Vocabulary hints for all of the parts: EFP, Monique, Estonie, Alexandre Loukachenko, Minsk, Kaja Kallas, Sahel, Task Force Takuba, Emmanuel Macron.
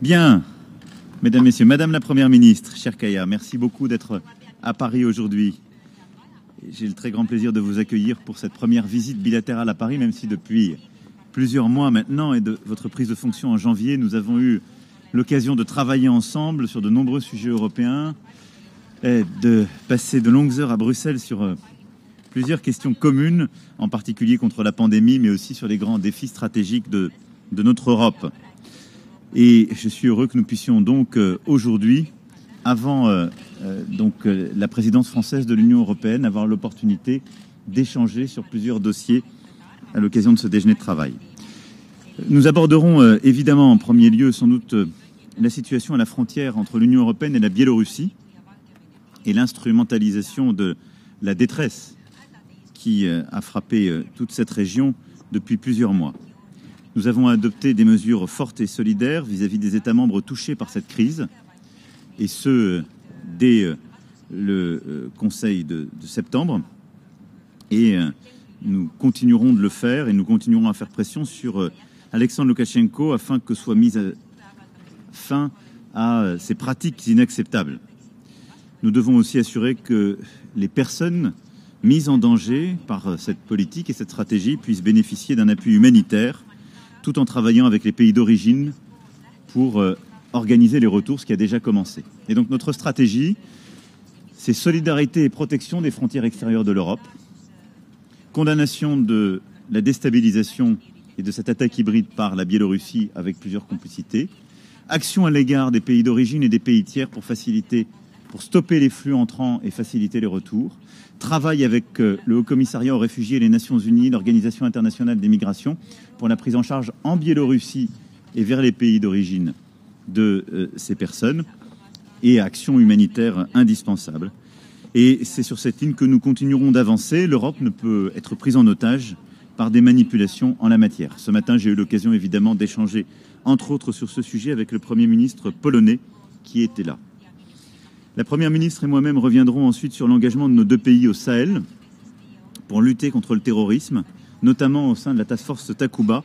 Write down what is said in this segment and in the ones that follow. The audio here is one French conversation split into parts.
Bien, mesdames, messieurs, madame la Première ministre, chère Kaja, merci beaucoup d'être à Paris aujourd'hui. J'ai le très grand plaisir de vous accueillir pour cette première visite bilatérale à Paris, même si depuis plusieurs mois maintenant et de votre prise de fonction en janvier, nous avons eu l'occasion de travailler ensemble sur de nombreux sujets européens, et de passer de longues heures à Bruxelles sur plusieurs questions communes, en particulier contre la pandémie, mais aussi sur les grands défis stratégiques de notre Europe. Et je suis heureux que nous puissions donc aujourd'hui, avant la présidence française de l'Union européenne, avoir l'opportunité d'échanger sur plusieurs dossiers à l'occasion de ce déjeuner de travail. Nous aborderons évidemment en premier lieu sans doute la situation à la frontière entre l'Union européenne et la Biélorussie et l'instrumentalisation de la détresse qui a frappé toute cette région depuis plusieurs mois. Nous avons adopté des mesures fortes et solidaires vis-à-vis des États membres touchés par cette crise, et ce, dès le Conseil de septembre. Et nous continuerons de le faire, et nous continuerons à faire pression sur Alexandre Loukachenko afin que soit mise fin à ces pratiques inacceptables. Nous devons aussi assurer que les personnes mises en danger par cette politique et cette stratégie puissent bénéficier d'un appui humanitaire, tout en travaillant avec les pays d'origine pour organiser les retours, ce qui a déjà commencé. Et donc notre stratégie, c'est solidarité et protection des frontières extérieures de l'Europe, condamnation de la déstabilisation et de cette attaque hybride par la Biélorussie avec plusieurs complicités, action à l'égard des pays d'origine et des pays tiers pour stopper les flux entrants et faciliter les retours, travail avec le Haut-Commissariat aux réfugiés et les Nations Unies, l'Organisation internationale des migrations, pour la prise en charge en Biélorussie et vers les pays d'origine de ces personnes, et action humanitaire indispensable. Et c'est sur cette ligne que nous continuerons d'avancer. L'Europe ne peut être prise en otage par des manipulations en la matière. Ce matin, j'ai eu l'occasion évidemment d'échanger, entre autres sur ce sujet, avec le Premier ministre polonais qui était là. La Première ministre et moi-même reviendrons ensuite sur l'engagement de nos deux pays au Sahel pour lutter contre le terrorisme, notamment au sein de la Task Force Takuba.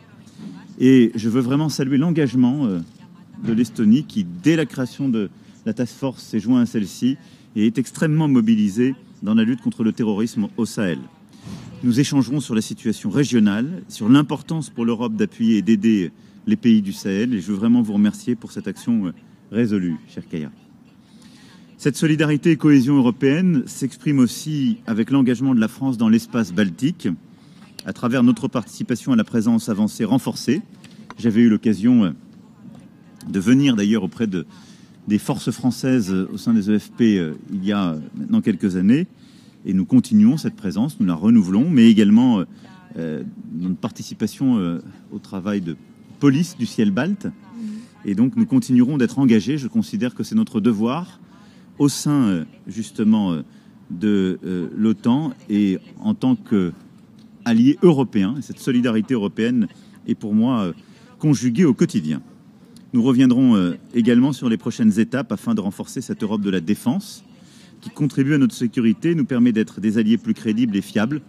Et je veux vraiment saluer l'engagement de l'Estonie qui, dès la création de la Task Force, s'est joint à celle-ci et est extrêmement mobilisée dans la lutte contre le terrorisme au Sahel. Nous échangerons sur la situation régionale, sur l'importance pour l'Europe d'appuyer et d'aider les pays du Sahel. Et je veux vraiment vous remercier pour cette action résolue, chère Kaja. Cette solidarité et cohésion européenne s'exprime aussi avec l'engagement de la France dans l'espace baltique, à travers notre participation à la présence avancée renforcée. J'avais eu l'occasion de venir d'ailleurs auprès des forces françaises au sein des EFP il y a maintenant quelques années, et nous continuons cette présence, nous la renouvelons, mais également notre participation au travail de police du ciel balte. Et donc nous continuerons d'être engagés, je considère que c'est notre devoir, au sein justement de l'OTAN et en tant qu'allié européen. Cette solidarité européenne est pour moi conjuguée au quotidien. Nous reviendrons également sur les prochaines étapes afin de renforcer cette Europe de la défense qui contribue à notre sécurité, nous permet d'être des alliés plus crédibles et fiables.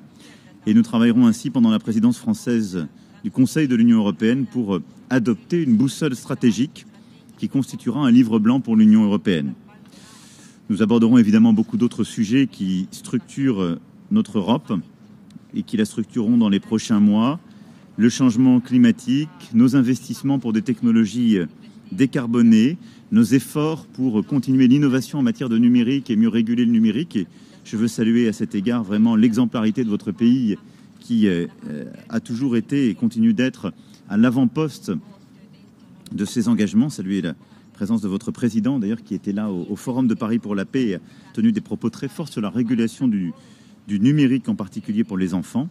Et nous travaillerons ainsi pendant la présidence française du Conseil de l'Union européenne pour adopter une boussole stratégique qui constituera un livre blanc pour l'Union européenne. Nous aborderons évidemment beaucoup d'autres sujets qui structurent notre Europe et qui la structureront dans les prochains mois. Le changement climatique, nos investissements pour des technologies décarbonées, nos efforts pour continuer l'innovation en matière de numérique et mieux réguler le numérique. Et je veux saluer à cet égard vraiment l'exemplarité de votre pays qui a toujours été et continue d'être à l'avant-poste de ces engagements. Saluer la présence de votre président, d'ailleurs, qui était là au Forum de Paris pour la paix et a tenu des propos très forts sur la régulation du numérique, en particulier pour les enfants.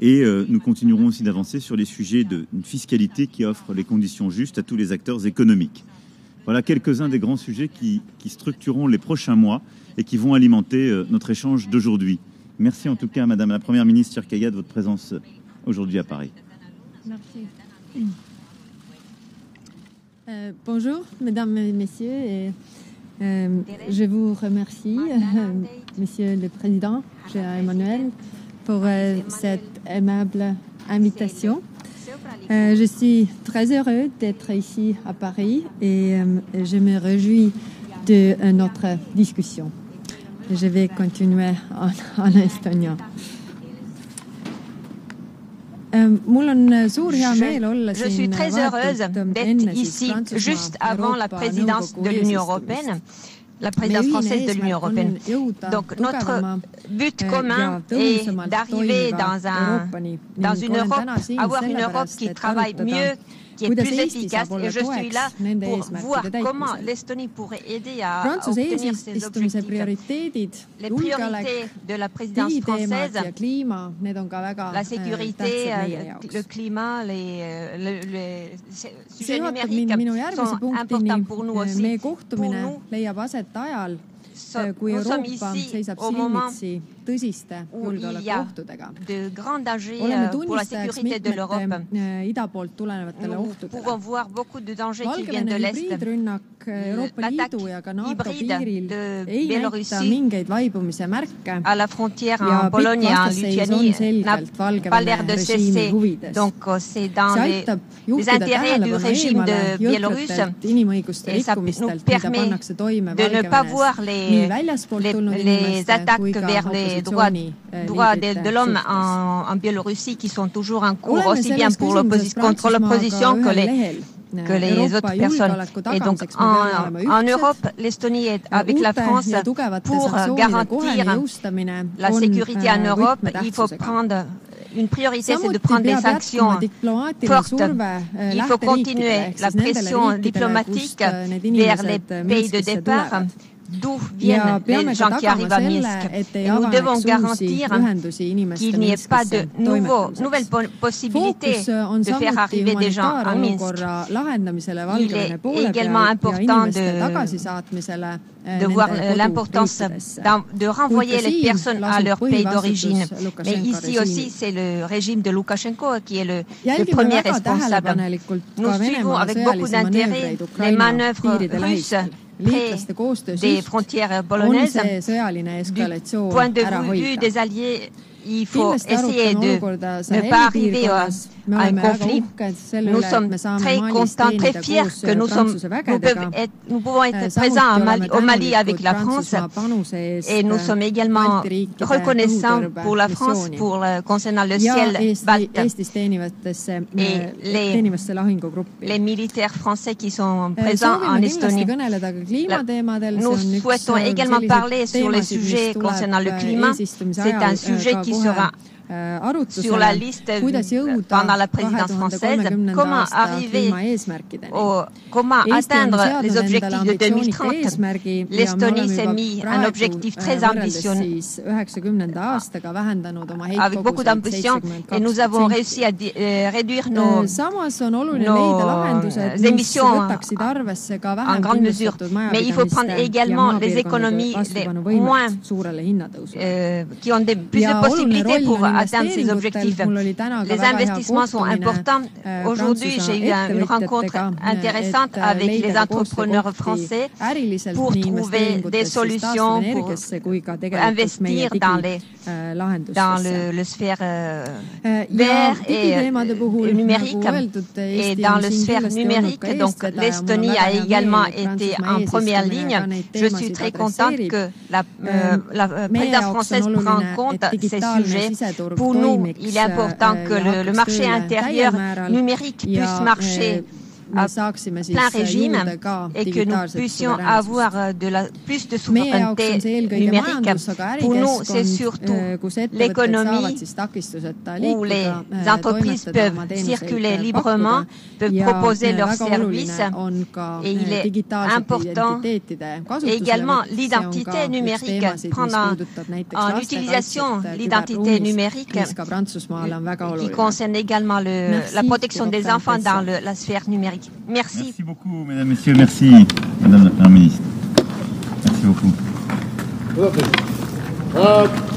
Et nous continuerons aussi d'avancer sur les sujets d'une fiscalité qui offre les conditions justes à tous les acteurs économiques. Voilà quelques-uns des grands sujets qui structureront les prochains mois et qui vont alimenter notre échange d'aujourd'hui. Merci en tout cas, Madame la Première ministre Kaja, de votre présence aujourd'hui à Paris. Merci. Bonjour, mesdames et messieurs, et, je vous remercie, monsieur le président, cher Emmanuel, pour cette aimable invitation. Je suis très heureux d'être ici à Paris et je me réjouis de notre discussion. Je vais continuer en estonien. Je suis très heureuse d'être ici juste avant la présidence de l'Union européenne, la présidence française de l'Union européenne. Donc notre but commun est d'arriver avoir une Europe qui travaille mieux, qui est plus efficace, et je suis là pour voir comment l'Estonie pourrait aider à obtenir ses objectifs. Les priorités de la présidence française, la sécurité, le climat, les sujets numériques sont importants pour nous aussi. Pour nous, nous sommes ici au moment où il y a de grands dangers pour la sécurité de l'Europe. Nous pouvons voir beaucoup de dangers qui viennent de l'Est. L'attaque hybride de Biélorussie à la frontière en Pologne et en Lituanie n'a pas l'air de cesser. Donc c'est dans les intérêts du régime de Biélorusse et ça nous permet de ne pas voir les attaques vers les droits de l'homme en Biélorussie qui sont toujours en cours, aussi bien contre l'opposition que les autres personnes. Et donc en Europe, l'Estonie est avec la France pour garantir la sécurité en Europe. Il faut prendre une priorité, c'est de prendre des sanctions fortes. Il faut continuer la pression diplomatique vers les pays de départ, d'où viennent les gens qui arrivent à Minsk. Et nous devons garantir qu'il n'y ait pas de nouvelles possibilités de faire arriver des gens à Minsk. Il est également important de voir l'importance de renvoyer les personnes à leur pays d'origine. Mais ici aussi, c'est le régime de Loukachenko qui est le premier responsable. Nous suivons avec beaucoup d'intérêt les manœuvres russes près des frontières polonaises. Du point de vue des alliés, il faut essayer de ne pas arriver à un conflit. Nous sommes très contents, très fiers que nous pouvons être présents au Mali avec la France, et nous sommes également reconnaissants pour la France concernant le ciel balte et les militaires français qui sont présents en Estonie. Nous souhaitons également parler sur les sujets concernant le climat. C'est un sujet qui sera sur la liste pendant la présidence française. Comment atteindre les objectifs de 2030? L'Estonie s'est mis un objectif très ambitieux, avec beaucoup d'ambition, et nous avons réussi à réduire nos émissions en grande mesure. Mais il faut prendre également les économies qui ont plus de possibilités pour atteindre ces objectifs. Les investissements sont importants. Aujourd'hui, j'ai eu une rencontre intéressante avec les entrepreneurs français pour trouver des solutions pour investir dans le sphère vert et numérique. Et dans le sphère numérique, donc l'Estonie a également été en première ligne. Je suis très contente que la présidence française prenne en compte ces sujets. Pour nous, il est important que le marché intérieur numérique puisse marcher à plein régime et que nous puissions avoir plus de souveraineté numérique. Pour nous, c'est surtout l'économie où les entreprises peuvent circuler librement, peuvent proposer leurs services, et il est important également l'identité numérique, prendre en utilisation l'identité numérique qui concerne également la protection des enfants dans la sphère numérique. Merci. Merci beaucoup, mesdames, messieurs. Merci, madame la première ministre. Merci beaucoup.